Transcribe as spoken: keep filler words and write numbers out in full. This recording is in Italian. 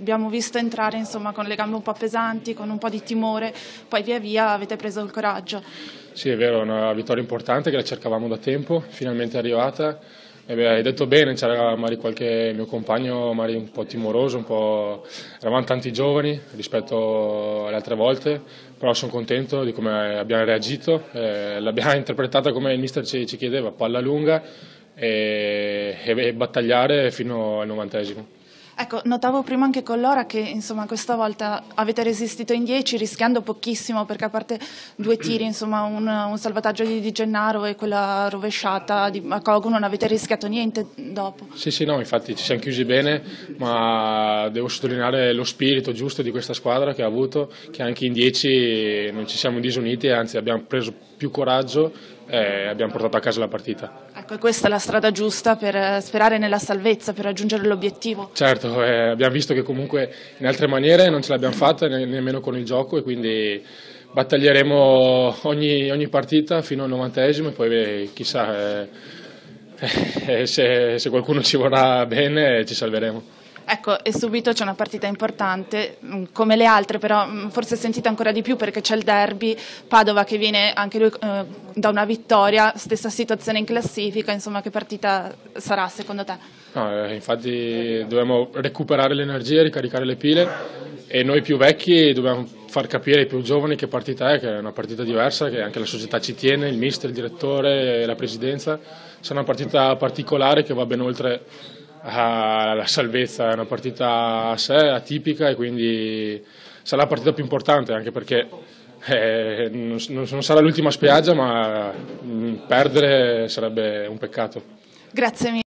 abbiamo visto entrare insomma con le gambe un po' pesanti, con un po' di timore, poi via via avete preso il coraggio. Sì, è vero, è una vittoria importante che la cercavamo da tempo, finalmente è arrivata. Eh beh, hai detto bene, c'era magari qualche mio compagno magari un po' timoroso, un po'... eravamo tanti giovani rispetto alle altre volte, però sono contento di come abbiamo reagito, eh, l'abbiamo interpretata come il mister ci, ci chiedeva, palla lunga e, e, e battagliare fino al novantesimo. Ecco, notavo prima anche con Lora che insomma, questa volta avete resistito in dieci rischiando pochissimo, perché a parte due tiri, insomma, un, un salvataggio di, di Gennaro e quella rovesciata di Macogo, non avete rischiato niente dopo. Sì, sì, no, infatti ci siamo chiusi bene, ma devo sottolineare lo spirito giusto di questa squadra che ha avuto, che anche in dieci non ci siamo disuniti, anzi abbiamo preso più coraggio e abbiamo portato a casa la partita. Ecco, questa è la strada giusta per sperare nella salvezza, per raggiungere l'obiettivo. Certo. Eh, abbiamo visto che comunque in altre maniere non ce l'abbiamo fatta, ne nemmeno con il gioco, e quindi battaglieremo ogni, ogni partita fino al novantesimo e poi eh, chissà eh, eh, se, se qualcuno ci vorrà bene eh, ci salveremo. Ecco, e subito c'è una partita importante, come le altre però forse sentite ancora di più perché c'è il derby, Padova che viene anche lui eh, da una vittoria, stessa situazione in classifica, insomma che partita sarà secondo te? No, eh, infatti dobbiamo recuperare le energie, ricaricare le pile e noi più vecchi dobbiamo far capire ai più giovani che partita è, che è una partita diversa, che anche la società ci tiene, il mister, il direttore, la presidenza, sarà una partita particolare che va ben oltre la salvezza, è una partita a sé, atipica, e quindi sarà la partita più importante anche perché eh, non sarà l'ultima spiaggia, ma mh, perdere sarebbe un peccato. Grazie mille.